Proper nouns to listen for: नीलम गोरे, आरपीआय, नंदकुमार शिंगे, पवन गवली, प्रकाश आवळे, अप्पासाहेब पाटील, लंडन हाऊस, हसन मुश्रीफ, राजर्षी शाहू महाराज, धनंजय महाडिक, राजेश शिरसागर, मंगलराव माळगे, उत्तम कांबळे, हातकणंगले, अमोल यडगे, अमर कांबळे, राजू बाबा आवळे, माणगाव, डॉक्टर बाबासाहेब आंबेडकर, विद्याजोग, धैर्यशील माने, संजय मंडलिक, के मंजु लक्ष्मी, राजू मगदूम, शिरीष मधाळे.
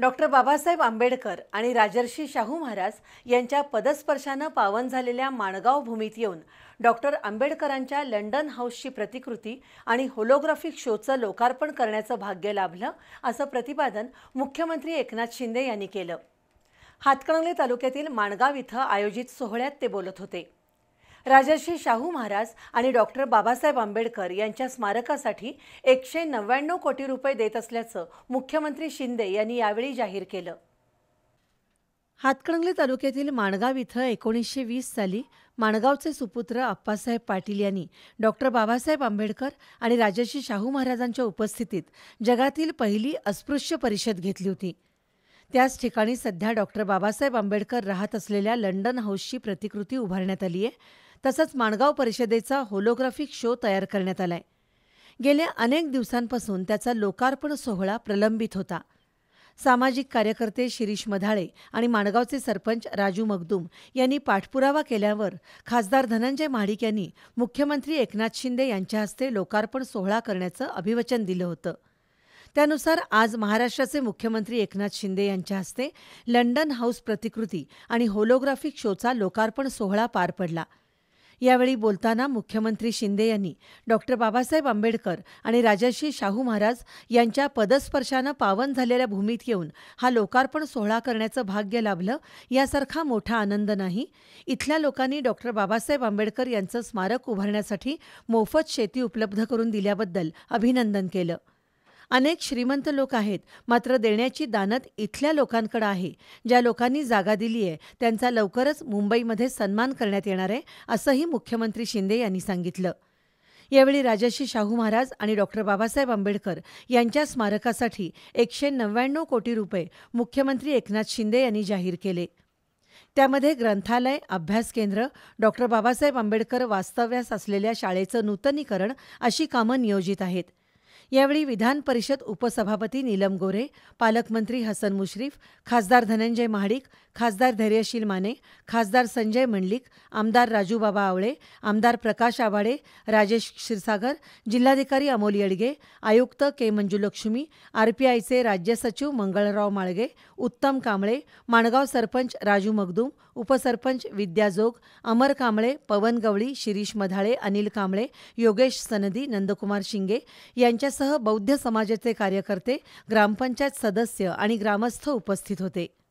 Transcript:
डॉक्टर बाबासाहेब आंबेडकर आणि राजर्षी शाहू महाराज यांच्या पदस्पर्शाने पावन झालेल्या माणगाव भूमीत येऊन डॉक्टर आंबेडकरांच्या लंडन हाऊसची प्रतिकृती आणि होलोग्राफिक शोचं लोकार्पण करण्याचं भाग्य लाभलं, असं प्रतिपादन मुख्यमंत्री एकनाथ शिंदे यांनी केलं। हातकणंगले तालुक्यातील माणगाव इथं आयोजित सोहळ्यात ते बोलत होते। राजर्षी शाहू महाराज आणि डॉक्टर बाबासाहेब आंबेडकर यांच्या स्मारकासाठी 199 कोटी रुपये देत असल्याचं मुख्यमंत्री शिंदे यांनी यावेळी जाहीर केलं। हातकणंगले तालुक्यातील माणगाव इथं 1920 साली माणगावचे सुपुत्र अप्पासाहेब पाटील यांनी डॉक्टर बाबासाहेब आंबेडकर आणि राजर्षी शाहू महाराजांच्या उपस्थितीत जगातील पहिली अस्पृश्य परिषद घेतली होती। त्याच ठिकाणी सध्या डॉक्टर बाबासाहेब आंबेडकर राहत असलेल्या लंडन हाऊसची प्रतिकृती उभारण्यात आली आहे। तसंच माणगाव परिषदेचा होलोग्राफिक शो तयार करण्यात आलाय। गेल्या अनेक दिवसांपासून त्याचा लोकार्पण सोहळा प्रलंबित होता। सामाजिक कार्यकर्ते शिरीष मधाळे आणि माणगावचे सरपंच राजू मगदूम यांनी पाठपुरावा केल्यावर खासदार धनंजय महाडिक यांनी मुख्यमंत्री एकनाथ शिंदे यांच्या हस्ते लोकार्पण सोहळा करण्याचं अभिवचन दिलं होतं। त्यानुसार आज महाराष्ट्राचे मुख्यमंत्री एकनाथ शिंदे यांच्या हस्ते लंडन हाऊस प्रतिकृती आणि होलोग्राफिक शोचा लोकार्पण सोहळा पार पडला। यावेळी बोलताना मुख्यमंत्री शिंदे यांनी डॉक्टर बाबासाहेब आंबेडकर आणि राजर्षी शाहू महाराज यांच्या पदस्पर्शाने पावन झालेल्या भूमीत येऊन हा लोकार्पण सोहळा करण्याचं भाग्य लाभलं, यासारखा मोठा आनंद नाही। इथल्या लोकांनी डॉक्टर बाबासाहेब आंबेडकर यांचं स्मारक उभारण्यासाठी मोफत शेती उपलब्ध करून दिल्याबद्दल अभिनंदन केलं। अनेक श्रीमंत लोक आहेत, मात्र देण्याची दानत इथल्या लोकांकडे आहे। ज्या लोकांनी जागा दिली आहे त्यांचा लवकरच मुंबईमध्ये सन्मान करण्यात येणार आहे, असंही मुख्यमंत्री शिंदे यांनी सांगितलं। यावेळी राजर्षी शाहू महाराज आणि डॉक्टर बाबासाहेब आंबेडकर यांच्या स्मारकासाठी 199 कोटी रुपये मुख्यमंत्री एकनाथ शिंदे यांनी जाहीर केले। त्यामध्ये ग्रंथालय, अभ्यास केंद्र, डॉक्टर बाबासाहेब आंबेडकर वास्तव्यास असलेल्या शाळेचं नूतनीकरण अशी कामं नियोजित आहेत। यावेळी विधान परिषद उपसभापती नीलम गोरे, पालकमंत्री हसन मुश्रीफ, खासदार धनंजय महाडिक, खासदार धैर्यशील माने, खासदार संजय मंडलिक, आमदार राजू बाबा आवळे, आमदार प्रकाश आवळे, राजेश शिरसागर, जिल्हाधिकारी अमोल यडगे, आयुक्त के मंजु लक्ष्मी, आरपीआयचे राज्य सचिव मंगलराव माळगे, उत्तम कांबळे, माणगाव सरपंच राजू मगदूम, उपसरपंच विद्याजोग, अमर कांबळे, पवन गवली, शिरीष मधाळे, अनिल कांबळे, योगेश सनदी, नंदकुमार शिंगे यांच्यासह बौद्ध समाजाचे कार्यकर्ते, ग्रामपंचायत सदस्य आणि ग्रामस्थ उपस्थित होते।